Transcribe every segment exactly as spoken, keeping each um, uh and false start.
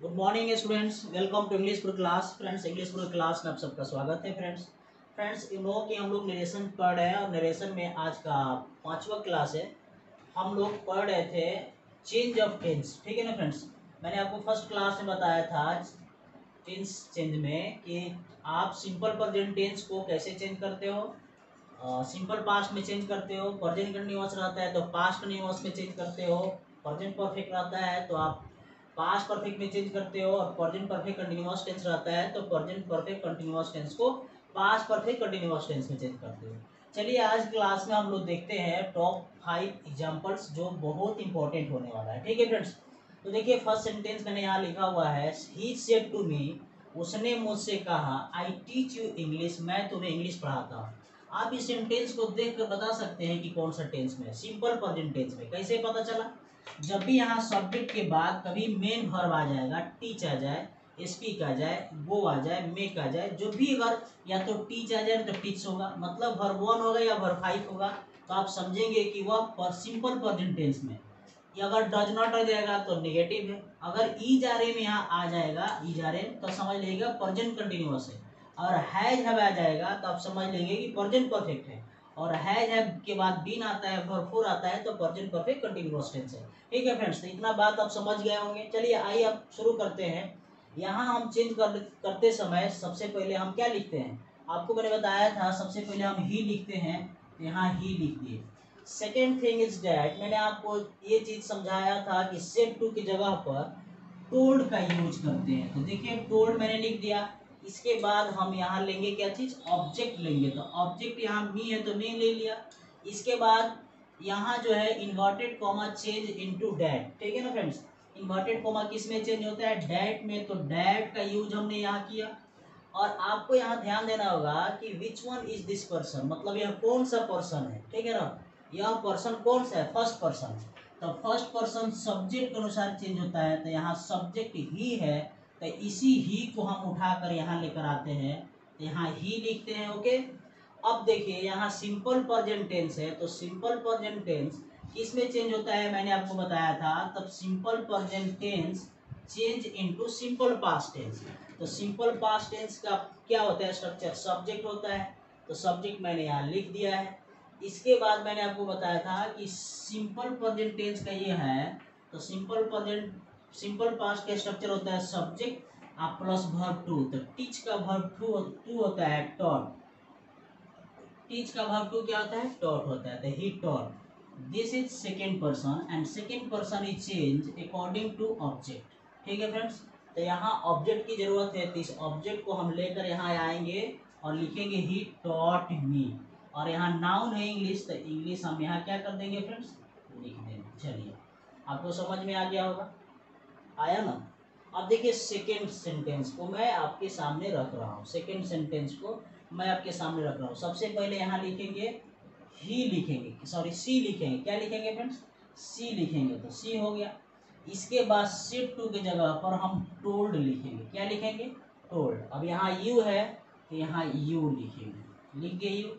Good morning students, welcome to English पूर class. Friends, English पूर class में आप सबका स्वागत है। फ्रेंड्स फ्रेंड्स यू नो कि हम लोग नरेशन पढ़ रहे हैं और नरेशन में आज का पांचवा क्लास है। हम लोग पढ़ रहे थे चेंज ऑफ टेंस, ठीक है ना फ्रेंड्स। मैंने आपको फर्स्ट क्लास में बताया था टेंस चेंज में कि आप सिंपल प्रेजेंट टेंस को कैसे चेंज करते हो। सिंपल पास्ट में चेंज करते हो, प्रेजेंट कंटीन्यूअस रहता है तो पास्ट कंटीन्यूअस में चेंज करते हो। प्रेजेंट परफेक्ट रहता है तो आप पास्ट परफेक्ट में चेंज करते हो, और प्रेजेंट परफेक्ट कंटिन्यूअस टेंस रहता है तो प्रेजेंट परफेक्ट कंटिन्यूअस टेंस को पास्ट परफेक्ट कंटिन्यूअस टेंस में चेंज करते हो। चलिए आज क्लास में हम लोग देखते हैं टॉप फाइव एग्जांपल्स जो बहुत इंपॉर्टेंट होने वाला है, ठीक है फ्रेंड्स। तो देखिए फर्स्ट सेंटेंस मैंने यहाँ लिखा हुआ है, ही सेड टू मी, उसने मुझसे कहा, आई टीच यू इंग्लिश, मैं तुम्हें इंग्लिश पढ़ाता हूँ। आप इस सेंटेंस को देख कर बता सकते हैं कि कौन सा टेंस में, सिंपल प्रेजेंट टेंस में। कैसे पता चला, जब भी यहाँ सब्जेक्ट के बाद कभी मेन वर्ब आ जाएगा, टीच आ जाए, स्पीक आ जाए, गो आ जाए, मेक आ जाए, जो भी अगर या तो टीच आ जाए तो टीच होगा, मतलब वर्ब वन होगा या वर्ब फाइव होगा, तो आप समझेंगे कि वह पर सिंपल प्रेजेंट टेंस में। अगर डज नॉट आ जाएगा तो नेगेटिव है, अगर ईज आर एम में यहाँ आ जाएगा, ईज आर एम, तो समझ लीजिएगा प्रेजेंट कंटिन्यूअस है। और हैज हैव आ जाएगा तो आप समझ लेंगे कि प्रेजेंट परफेक्ट है। और हैज हैव के बाद बीन आता है, वर्ब फोर आता है, तो प्रेजेंट परफेक्ट कंटिन्यूअस टेंस है, ठीक है फ्रेंड्स। तो इतना बात आप समझ गए होंगे। चलिए आइए आप शुरू करते हैं। यहाँ हम चेंज कर, करते समय सबसे पहले हम क्या लिखते हैं, आपको मैंने बताया था सबसे पहले हम ही लिखते हैं, यहाँ ही लिख दिए। सेकेंड थिंग इज डैट, मैंने आपको ये चीज़ समझाया था कि सेड टू की जगह पर टोल्ड का यूज करते हैं। तो देखिए टोल्ड मैंने लिख दिया, इसके बाद हम यहाँ लेंगे क्या चीज़, ऑब्जेक्ट लेंगे। तो ऑब्जेक्ट यहाँ मी है तो मी ले लिया। इसके बाद यहाँ जो है inverted comma change into that, ठीक है ना फ्रेंड्स। इन्वर्टेड कॉमा किस में चेंज होता है, डैट में, तो डैट का यूज हमने यहाँ किया। और आपको यहाँ ध्यान देना होगा कि which one is this person, मतलब यह कौन सा पर्सन है, ठीक है ना। यह पर्सन कौन सा है, फर्स्ट पर्सन। तो फर्स्ट पर्सन सब्जेक्ट के अनुसार चेंज होता है, तो यहाँ सब्जेक्ट ही है, तो इसी ही को हम उठाकर यहाँ लेकर आते हैं, यहाँ ही लिखते हैं, ओके। अब देखिए यहाँ सिंपल प्रेजेंट टेंस है, तो सिंपल प्रेजेंट टेंस किस में चेंज होता है, मैंने आपको बताया था। तब simple present tense change into simple past tense. तो सिंपल पास्ट टेंस का क्या होता है स्ट्रक्चर, सब्जेक्ट होता है, तो सब्जेक्ट मैंने यहाँ लिख दिया है। इसके बाद मैंने आपको बताया था कि सिंपल प्रेजेंट टेंस का ये है, तो सिंपल प्रेजेंट सिंपल पास्ट का स्ट्रक्चर होता है सब्जेक्ट आप प्लस वर्ब टू, तो टीच का वर्ब टू टू होता है टॉट, टीच का वर्ब टू क्या होता है, टॉट होता है, तो he taught. This is second person and second person is change according to object, ठीक है फ्रेंड्स। तो यहाँ ऑब्जेक्ट की जरूरत है, तो इस ऑब्जेक्ट को हम लेकर यहाँ आएंगे और लिखेंगे ही टॉट मी, और यहाँ नाउन है इंग्लिश, तो इंग्लिश हम यहाँ क्या कर देंगे फ्रेंड्स, लिख देंगे। चलिए आपको समझ में आ गया होगा, आया ना। अब देखिए सेकेंड सेंटेंस को मैं आपके सामने रख रहा हूँ, सेकेंड सेंटेंस को मैं आपके सामने रख रहा हूँ। सबसे पहले यहाँ लिखेंगे ही लिखेंगे, सॉरी सी लिखेंगे, क्या लिखेंगे फ्रेंड्स, सी लिखेंगे, तो सी हो गया। इसके बाद सेड टू के जगह पर हम टोल्ड लिखेंगे, क्या लिखेंगे, टोल्ड। अब यहाँ यू है तो यहाँ यू लिखेंगे, लिख दिए यू।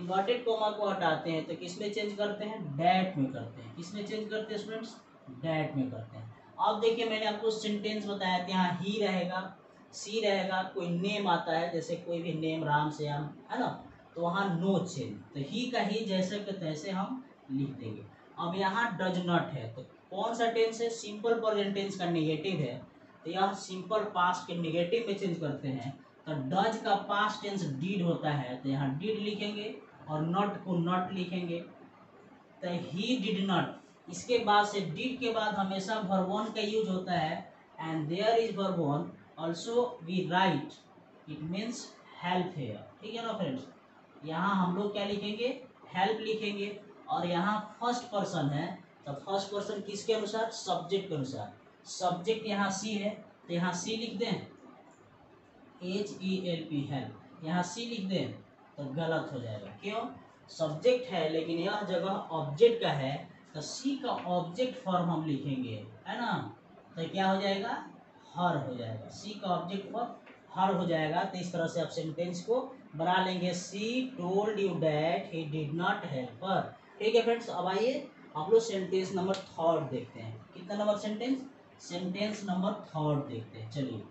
इन्वर्टेड कॉमा को हटाते हैं तो किस में चेंज करते हैं, डैट में करते हैं, किस में चेंज करते हैं स्टूडेंट्स, डैट में करते हैं। अब देखिए मैंने आपको सेंटेंस बताया था, यहाँ ही रहेगा, सी रहेगा, कोई नेम आता है, जैसे कोई भी नेम राम श्याम है ना, तो वहाँ नो चेंज, तो ही का ही जैसे के तैसे हम लिख देंगे। अब यहाँ डज नॉट है, तो कौन सा टेंस है, सिंपल प्रेजेंट टेंस का निगेटिव है, तो यह सिंपल पास्ट के निगेटिव में चेंज करते हैं, तो डज का पास्ट टेंस डीड होता है, तो यहाँ डीड लिखेंगे और नॉट को नॉट लिखेंगे, तो ही डिड नॉट। इसके बाद से डिड के बाद हमेशा वर्ब वन का यूज होता है, and there is verb one also we write, it means help hair, ठीक है ना फ्रेंड्स। यहाँ हम लोग क्या लिखेंगे, हेल्प लिखेंगे, और यहाँ फर्स्ट पर्सन है, तो फर्स्ट पर्सन किसके अनुसार, सब्जेक्ट के अनुसार। सब्जेक्ट यहाँ सी है तो यहाँ सी लिख दें, H E L P help, यहाँ सी लिख दें तो गलत हो जाएगा, क्यों, सब्जेक्ट है लेकिन यह जगह ऑब्जेक्ट का है, तो सी का ऑब्जेक्ट फॉर्म हम लिखेंगे, है ना, तो क्या हो जाएगा, हर हो जाएगा, सी का ऑब्जेक्ट फॉर्म हर हो जाएगा। तो इस तरह से आप सेंटेंस को बना लेंगे, she told you that he did not help her, ठीक है फ्रेंड्स। अब आइए हम लोग सेंटेंस नंबर थर्ड देखते हैं, कितना number sentence, sentence number third देखते हैं। चलिए,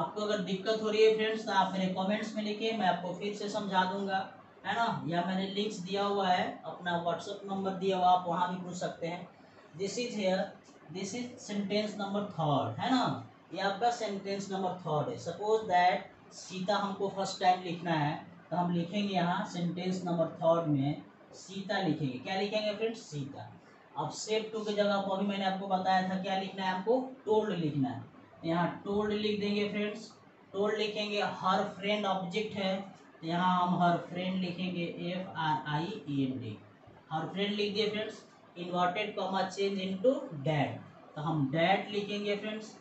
आपको अगर दिक्कत हो रही है फ्रेंड्स तो आप मेरे कमेंट्स में लिखिए, मैं आपको फिर से समझा दूंगा, है ना। या मैंने लिंक्स दिया हुआ है, अपना व्हाट्सएप नंबर दिया हुआ, आप वहाँ भी पूछ सकते हैं। This is here, this is sentence number third, है ना, ये आपका सेंटेंस नंबर थर्ड है। सपोज दैट सीता हमको फर्स्ट टाइम लिखना है तो हम लिखेंगे यहाँ सेंटेंस नंबर थर्ड में सीता लिखेंगे। क्या लिखेंगे फ्रेंड्स? सीता। अब सेव टू की जगह पर भी मैंने आपको बताया था क्या लिखना है, आपको टोल्ड लिखना है। यहाँ टोल्ड लिख देंगे फ्रेंड्स, टोल्ड लिखेंगे। हर फ्रेंड ऑब्जेक्ट है, यहाँ हम हर फ्रेंड लिखेंगे, F R I N D, her friend लिख दिए friends. Inverted comma change into that, तो हम डैट लिखेंगे friends.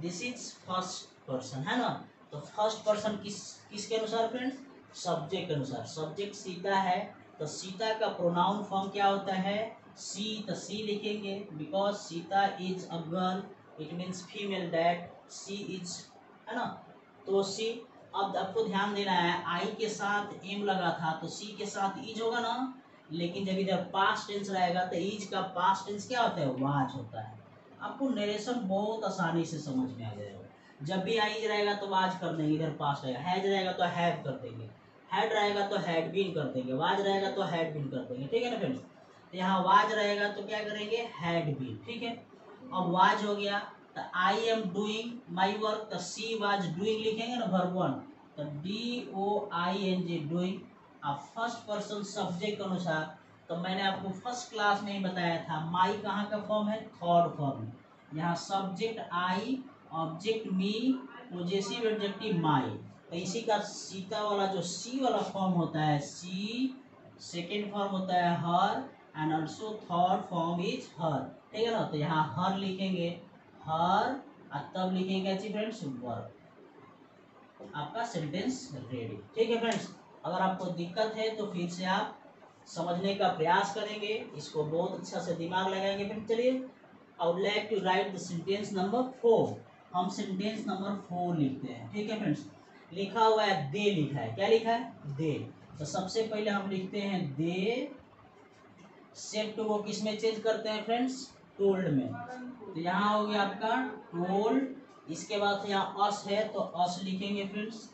This is first person, है ना, तो फर्स्ट पर्सन किस किसके अनुसार फ्रेंड्स? सब्जेक्ट के अनुसार। सब्जेक्ट सीता है तो सीता का प्रोनाउन फॉर्म क्या होता है? सी, तो सी लिखेंगे, because Sita is a girl, it means female, that she is, है ना, तो सी। अब आपको ध्यान देना है, आई के साथ एम लगा था तो सी के साथ इज होगा ना, लेकिन जब इधर पास्ट टेंस रहेगा तो इज का पास्ट टेंस क्या होता है? वाज होता है। आपको नरेशन बहुत आसानी से समझ में आ जाएगा। जब भी आइज रहेगा तो वाज कर देंगे, इधर पास्ट रहेगा। हैज रहेगा तो हैव कर देंगे, हैड रहेगा तो हैड बीन कर देंगे, वाज रहेगा तो हैड बीन कर देंगे, ठीक है ना फ्रेंड्स। यहाँ वाज रहेगा तो क्या करेंगे? हैड बीन, ठीक है। अब वाज हो गया तो I am doing my work, तो सी वाज डूइंग लिखेंगे ना, वर्ब वन, तो D O I N G doing. आप फर्स्ट पर्सन सब्जेक्ट के अनुसार, तो मैंने आपको फर्स्ट क्लास में ही बताया था माई कहाँ का फॉर्म है? Third form. यहाँ subject I, object me, possessive adjective my, तो इसी का सीता वाला जो सी वाला फॉर्म होता है सी, सेकेंड फॉर्म होता है her, and also third form is her, ठीक है ना। तो यहाँ हर लिखेंगे, हर, और तब लिखेंगे जी फ्रेंड्स वर्ब। आपका सेंटेंस रेडी, ठीक है फ्रेंड्स। अगर आपको दिक्कत है तो फिर से आप समझने का प्रयास करेंगे, इसको बहुत अच्छा से दिमाग लगाएंगे। फिर चलिए, I would like to write the sentence number four. हम सेंटेंस नंबर फोर लिखते हैं, ठीक है फ्रेंड्स। लिखा हुआ है दे, लिखा है, क्या लिखा है? दे। तो सबसे पहले हम लिखते हैं दे, सेट टू को किस में चेंज करते हैं फ्रेंड्स? टोल्ड में। तो यहाँ हो गया आपका टोल्ड, इसके बाद यहाँ अस है तो अस लिखेंगे फ्रेंड्स।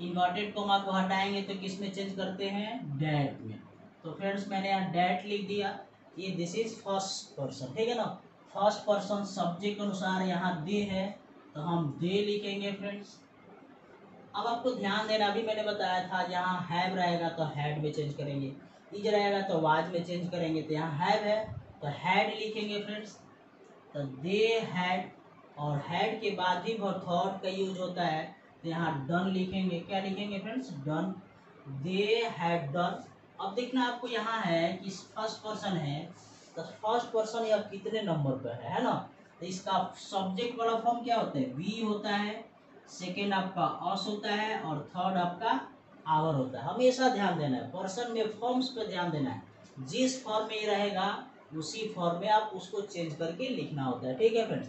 इन्वर्टेड कोमा को हटाएंगे तो किस में चेंज करते हैं? डैट में। तो फ्रेंड्स मैंने यहाँ डैट लिख दिया, ये दिस इज फर्स्ट पर्सन, ठीक है ना। फर्स्ट पर्सन सब्जेक्ट के अनुसार यहाँ दे है तो हम दे लिखेंगे फ्रेंड्स। अब आपको ध्यान देना, अभी मैंने बताया था यहाँ हैव रहेगा तो हैड में चेंज करेंगे, इज रहेगा तो वाज में चेंज करेंगे, तो यहाँ हैव है तो हैड लिखेंगे फ्रेंड्स। तो दे हैड, और हैड के बाद भी बहुत थॉट का यूज होता है, तो यहाँ डन लिखेंगे, क्या लिखेंगे friends? Done. They had done. अब देखना आपको यहाँ है कि फर्स्ट पर्सन है तो फर्स्ट पर्सन यह कितने नंबर पर है, है ना। तो इसका सब्जेक्ट वाला फॉर्म क्या होता है? वी होता है, सेकेंड आपका अस होता है, और थर्ड आपका आवर होता है। हमेशा ध्यान देना है पर्सन में, फॉर्म्स पर ध्यान देना है। जिस फॉर्म में ये रहेगा उसी फॉर्म में आप उसको चेंज करके लिखना होता है, ठीक है फ्रेंड्स।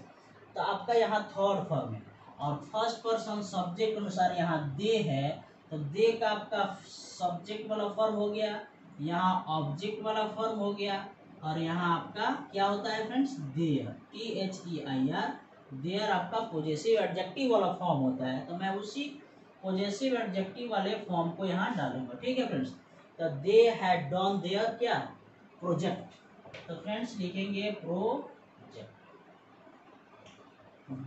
तो आपका यहाँ थर्ड फॉर्म है, और फर्स्ट पर्सन सब्जेक्ट अनुसार यहाँ दे है, तो दे का आपका सब्जेक्ट वाला फॉर्म हो गया, यहाँ ऑब्जेक्ट वाला फॉर्म हो गया, और यहाँ आपका क्या होता है friends? Their, T H E I R, their आपका पॉजेसिव एडजेक्टिव वाला फॉर्म होता है। तो मैं उसी पॉजेसिव एडजेक्टिव वाले फॉर्म को यहाँ डालूंगा, ठीक है फ्रेंड्स। तो दे हैड डन देयर क्या? प्रोजेक्ट। तो फ्रेंड्स लिखेंगे project,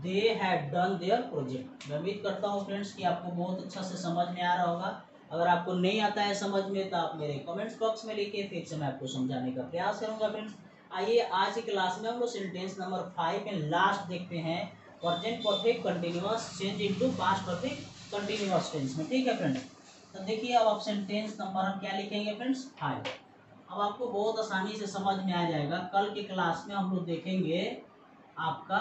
they had done their project. मैं उम्मीद करता हूँ फ्रेंड्स कि आपको बहुत अच्छा से समझ में आ रहा होगा। अगर आपको नहीं आता है समझ में तो आप मेरे कमेंट्स बॉक्स में लिखिए, फिर से मैं आपको समझाने का प्रयास करूँगा फ्रेंड्स। आइए आज की क्लास में हम लोग sentence number five and last देखते हैं, present perfect continuous change into past perfect continuous tense में, ठीक है फ्रेंड्स। तो देखिए अब आप सेंटेंस नंबर हम क्या लिखेंगे फ्रेंड्स? फाइव। अब आपको बहुत आसानी से समझ में आ जाएगा। कल के क्लास में हम लोग देखेंगे आपका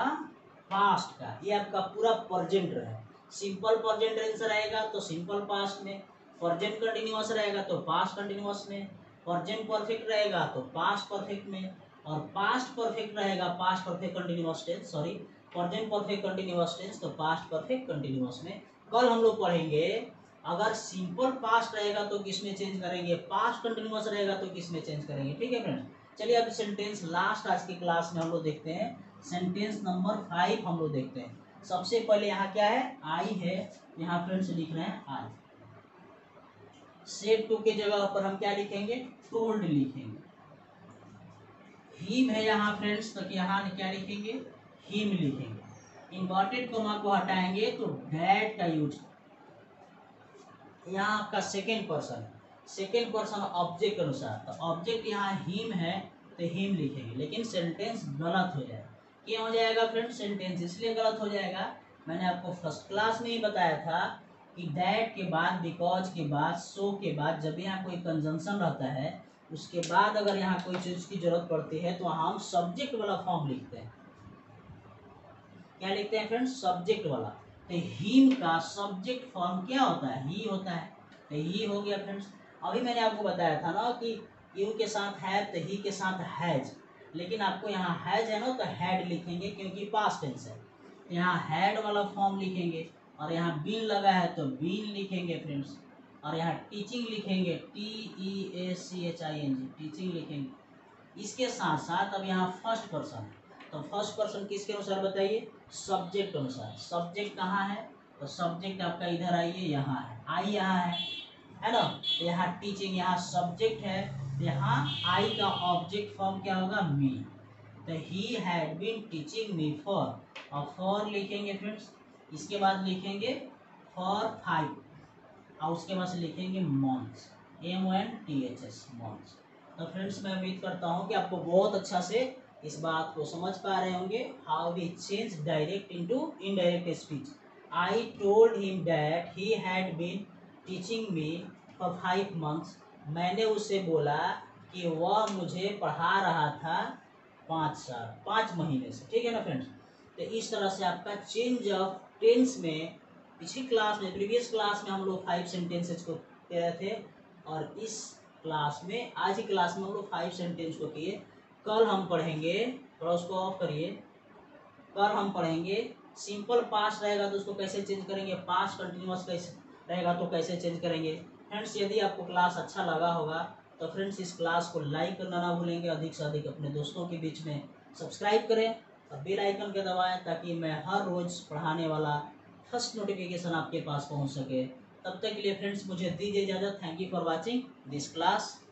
पास्ट का, ये आपका पूरा प्रेजेंट रहे, सिंपल प्रेजेंट टेंस रहेगा तो सिंपल पास्ट में, प्रेजेंट कंटिन्यूअस रहेगा तो पास्ट कंटिन्यूअस में, प्रेजेंट परफेक्ट रहेगा तो पास्ट परफेक्ट में, और पास्ट परफेक्ट रहेगा past perfect continuous tense, sorry present perfect continuous tense तो पास्ट परफेक्ट कंटिन्यूअस में। कल हम लोग पढ़ेंगे अगर सिंपल पास्ट रहेगा तो किस में चेंज करेंगे, पास्ट कंटिन्यूअस रहेगा तो किस में चेंज करेंगे, ठीक है फ्रेंड्स। चलिए अब सेंटेंस लास्ट आज की क्लास में हम लोग देखते हैं, सेंटेंस नंबर फाइव हम लोग देखते हैं। सबसे पहले यहाँ क्या है, आई है, यहाँ फ्रेंड्स लिख रहे हैं आई। सेड टू के जगह पर हम क्या लिखेंगे, टोल्ड लिखेंगे। हीम है यहाँ फ्रेंड्स, तो यहाँ क्या लिखेंगे, हीम लिखेंगे। इंवर्टेड कॉमा को हटाएंगे तो डैट का यूज। यहाँ आपका second person, second person object के अनुसार, तो ऑब्जेक्ट यहाँ हीम है तो हीम लिखेंगे। लेकिन सेंटेंस गलत हो जाएगा, क्या हो जाएगा फ्रेंड्स, सेंटेंस इसलिए गलत हो जाएगा, मैंने आपको फर्स्ट क्लास में ही बताया था कि दैट के बाद, बिकॉज के बाद, सो के बाद, जब यहाँ कोई कंजंक्शन रहता है उसके बाद अगर यहाँ कोई चीज़ की जरूरत पड़ती है तो हम सब्जेक्ट वाला फॉर्म लिखते हैं। क्या लिखते हैं फ्रेंड्स, सब्जेक्ट वाला। तो हीम का सब्जेक्ट फॉर्म क्या होता है, ही होता है, तो ही हो गया फ्रेंड्स। अभी मैंने आपको बताया था ना कि यू के साथ है तो ही के साथ हैज, लेकिन आपको यहाँ हैज है ना तो हैड लिखेंगे क्योंकि पास्ट टेंस है, तो यहाँ हैड वाला फॉर्म लिखेंगे। और यहाँ बीन लगा है तो बीन लिखेंगे फ्रेंड्स। और यहाँ टीचिंग लिखेंगे, T E A C H I N G, teaching लिखेंगे। इसके साथ साथ अब यहाँ फर्स्ट पर्सन, तो फर्स्ट पर्सन किसके अनुसार बताइए, सब्जेक्ट अनुसार। सब्जेक्ट कहाँ है, तो सब्जेक्ट आपका इधर आइए, यहाँ है, आई यहाँ है है ना। तो यहाँ टीचिंग, यहाँ सब्जेक्ट है, यहाँ आई का ऑब्जेक्ट फॉर्म क्या होगा, मी। तो he had been teaching me for, और फॉर लिखेंगे फ्रेंड्स। इसके बाद लिखेंगे फॉर फाइव, और उसके बाद से लिखेंगे months, M O N T H S, months. तो फ्रेंड्स मैं उम्मीद करता हूँ कि आपको बहुत अच्छा से इस बात को समझ पा रहे होंगे, how we change direct into indirect speech. I told him that he had been teaching me for five months, मैंने उसे बोला कि वह मुझे पढ़ा रहा था पाँच साल पाँच महीने से, ठीक है ना फ्रेंड्स। तो इस तरह से आपका चेंज ऑफ टेंस में, पिछली क्लास में, प्रीवियस क्लास में हम लोग फाइव सेंटेंसेस को कर रहे थे, और इस क्लास में, आज की क्लास में हम लोग फाइव सेंटेंस को किए। कल हम पढ़ेंगे, थोड़ा उसको ऑफ करिए, कल हम पढ़ेंगे सिंपल पास्ट रहेगा तो उसको कैसे चेंज करेंगे, पास्ट कंटिन्यूअस कैसे रहेगा तो कैसे चेंज करेंगे। फ्रेंड्स यदि आपको क्लास अच्छा लगा होगा तो फ्रेंड्स इस क्लास को लाइक करना ना भूलेंगे, अधिक से अधिक अपने दोस्तों के बीच में सब्सक्राइब करें और बेल आइकन के दबाएं, ताकि मैं हर रोज़ पढ़ाने वाला फर्स्ट नोटिफिकेशन आपके पास पहुंच सके। तब तक के लिए फ्रेंड्स मुझे दीजिए इजाज़त। Thank you for watching this class.